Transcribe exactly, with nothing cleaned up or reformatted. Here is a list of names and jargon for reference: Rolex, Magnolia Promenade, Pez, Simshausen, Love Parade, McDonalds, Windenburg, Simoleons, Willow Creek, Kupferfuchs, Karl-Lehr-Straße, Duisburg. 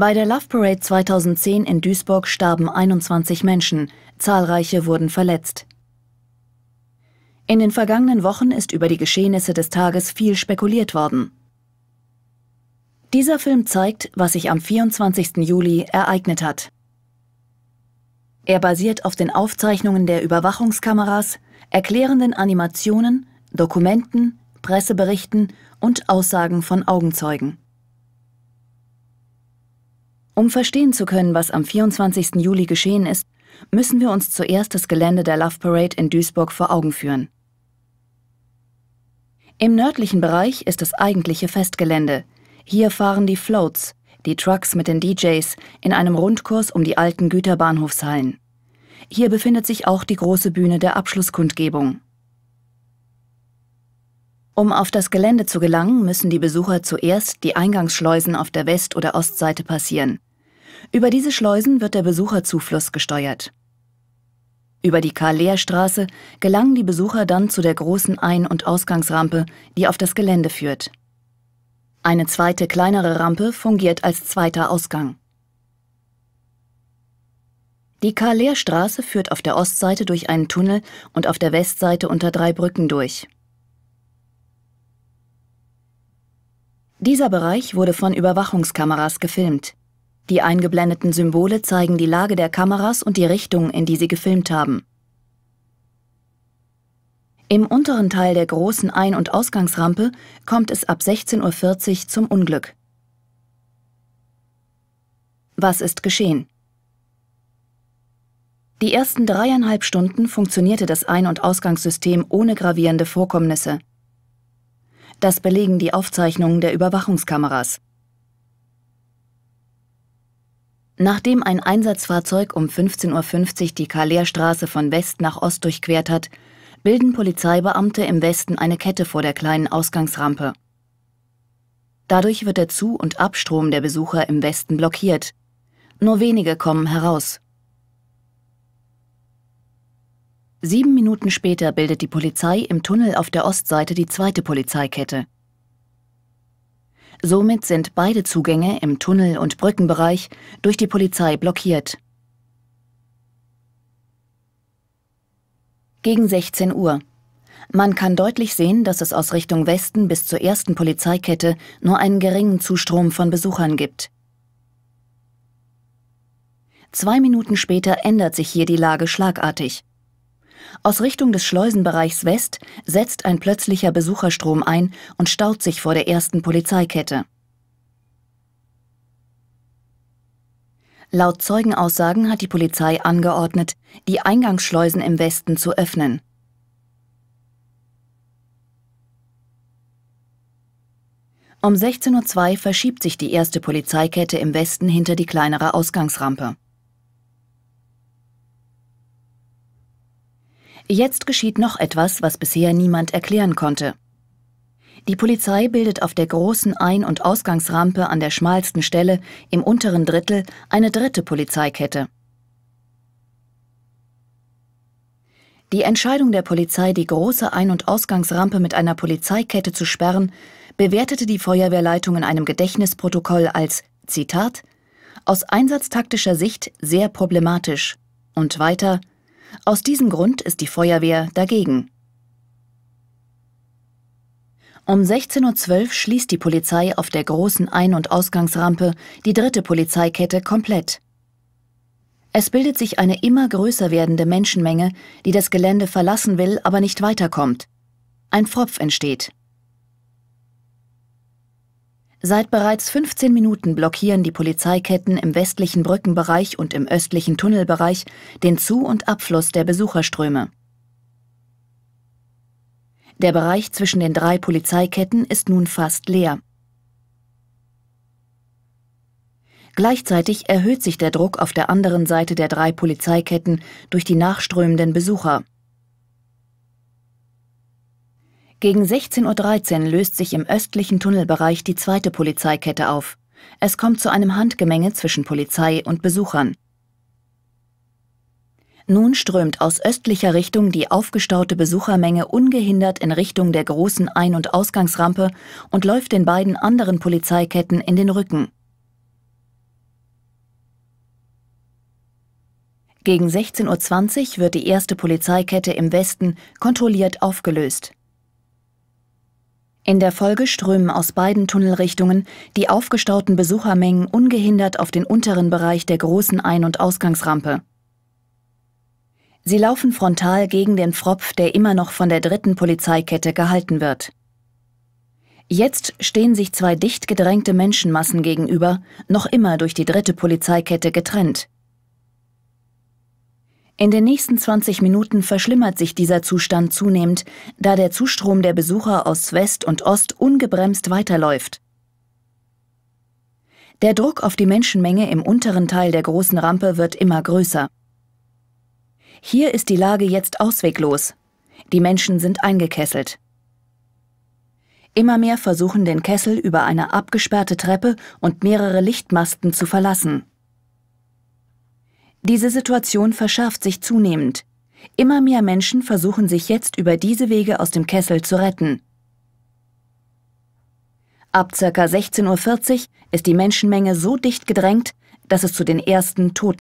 Bei der Love Parade zweitausendzehn in Duisburg starben einundzwanzig Menschen, zahlreiche wurden verletzt. In den vergangenen Wochen ist über die Geschehnisse des Tages viel spekuliert worden. Dieser Film zeigt, was sich am vierundzwanzigsten Juli ereignet hat. Er basiert auf den Aufzeichnungen der Überwachungskameras, erklärenden Animationen, Dokumenten, Presseberichten und Aussagen von Augenzeugen. Um verstehen zu können, was am vierundzwanzigsten Juli geschehen ist, müssen wir uns zuerst das Gelände der Love Parade in Duisburg vor Augen führen. Im nördlichen Bereich ist das eigentliche Festgelände. Hier fahren die Floats, die Trucks mit den D Js, in einem Rundkurs um die alten Güterbahnhofshallen. Hier befindet sich auch die große Bühne der Abschlusskundgebung. Um auf das Gelände zu gelangen, müssen die Besucher zuerst die Eingangsschleusen auf der West- oder Ostseite passieren. Über diese Schleusen wird der Besucherzufluss gesteuert. Über die Karl-Lehr-Straße gelangen die Besucher dann zu der großen Ein- und Ausgangsrampe, die auf das Gelände führt. Eine zweite, kleinere Rampe fungiert als zweiter Ausgang. Die Karl-Lehr-Straße führt auf der Ostseite durch einen Tunnel und auf der Westseite unter drei Brücken durch. Dieser Bereich wurde von Überwachungskameras gefilmt. Die eingeblendeten Symbole zeigen die Lage der Kameras und die Richtung, in die sie gefilmt haben. Im unteren Teil der großen Ein- und Ausgangsrampe kommt es ab sechzehn Uhr vierzig zum Unglück. Was ist geschehen? Die ersten dreieinhalb Stunden funktionierte das Ein- und Ausgangssystem ohne gravierende Vorkommnisse. Das belegen die Aufzeichnungen der Überwachungskameras. Nachdem ein Einsatzfahrzeug um fünfzehn Uhr fünfzig die Karl-Lehr-Straße von West nach Ost durchquert hat, bilden Polizeibeamte im Westen eine Kette vor der kleinen Ausgangsrampe. Dadurch wird der Zu- und Abstrom der Besucher im Westen blockiert. Nur wenige kommen heraus. Sieben Minuten später bildet die Polizei im Tunnel auf der Ostseite die zweite Polizeikette. Somit sind beide Zugänge im Tunnel- und Brückenbereich durch die Polizei blockiert. Gegen sechzehn Uhr. Man kann deutlich sehen, dass es aus Richtung Westen bis zur ersten Polizeikette nur einen geringen Zustrom von Besuchern gibt. Zwei Minuten später ändert sich hier die Lage schlagartig. Aus Richtung des Schleusenbereichs West setzt ein plötzlicher Besucherstrom ein und staut sich vor der ersten Polizeikette. Laut Zeugenaussagen hat die Polizei angeordnet, die Eingangsschleusen im Westen zu öffnen. Um sechzehn Uhr zwei verschiebt sich die erste Polizeikette im Westen hinter die kleinere Ausgangsrampe. Jetzt geschieht noch etwas, was bisher niemand erklären konnte. Die Polizei bildet auf der großen Ein- und Ausgangsrampe an der schmalsten Stelle im unteren Drittel eine dritte Polizeikette. Die Entscheidung der Polizei, die große Ein- und Ausgangsrampe mit einer Polizeikette zu sperren, bewertete die Feuerwehrleitung in einem Gedächtnisprotokoll als, Zitat, aus einsatztaktischer Sicht sehr problematisch und weiter, aus diesem Grund ist die Feuerwehr dagegen. Um sechzehn Uhr zwölf schließt die Polizei auf der großen Ein- und Ausgangsrampe die dritte Polizeikette komplett. Es bildet sich eine immer größer werdende Menschenmenge, die das Gelände verlassen will, aber nicht weiterkommt. Ein Pfropf entsteht. Seit bereits fünfzehn Minuten blockieren die Polizeiketten im westlichen Brückenbereich und im östlichen Tunnelbereich den Zu- und Abfluss der Besucherströme. Der Bereich zwischen den drei Polizeiketten ist nun fast leer. Gleichzeitig erhöht sich der Druck auf der anderen Seite der drei Polizeiketten durch die nachströmenden Besucher. Gegen sechzehn Uhr dreizehn löst sich im östlichen Tunnelbereich die zweite Polizeikette auf. Es kommt zu einem Handgemenge zwischen Polizei und Besuchern. Nun strömt aus östlicher Richtung die aufgestaute Besuchermenge ungehindert in Richtung der großen Ein- und Ausgangsrampe und läuft den beiden anderen Polizeiketten in den Rücken. Gegen sechzehn Uhr zwanzig wird die erste Polizeikette im Westen kontrolliert aufgelöst. In der Folge strömen aus beiden Tunnelrichtungen die aufgestauten Besuchermengen ungehindert auf den unteren Bereich der großen Ein- und Ausgangsrampe. Sie laufen frontal gegen den Pfropf, der immer noch von der dritten Polizeikette gehalten wird. Jetzt stehen sich zwei dicht gedrängte Menschenmassen gegenüber, noch immer durch die dritte Polizeikette getrennt. In den nächsten zwanzig Minuten verschlimmert sich dieser Zustand zunehmend, da der Zustrom der Besucher aus West und Ost ungebremst weiterläuft. Der Druck auf die Menschenmenge im unteren Teil der großen Rampe wird immer größer. Hier ist die Lage jetzt ausweglos. Die Menschen sind eingekesselt. Immer mehr versuchen, den Kessel über eine abgesperrte Treppe und mehrere Lichtmasten zu verlassen. Diese Situation verschärft sich zunehmend. Immer mehr Menschen versuchen sich jetzt über diese Wege aus dem Kessel zu retten. Ab ca. sechzehn Uhr vierzig ist die Menschenmenge so dicht gedrängt, dass es zu den ersten Toten kommt.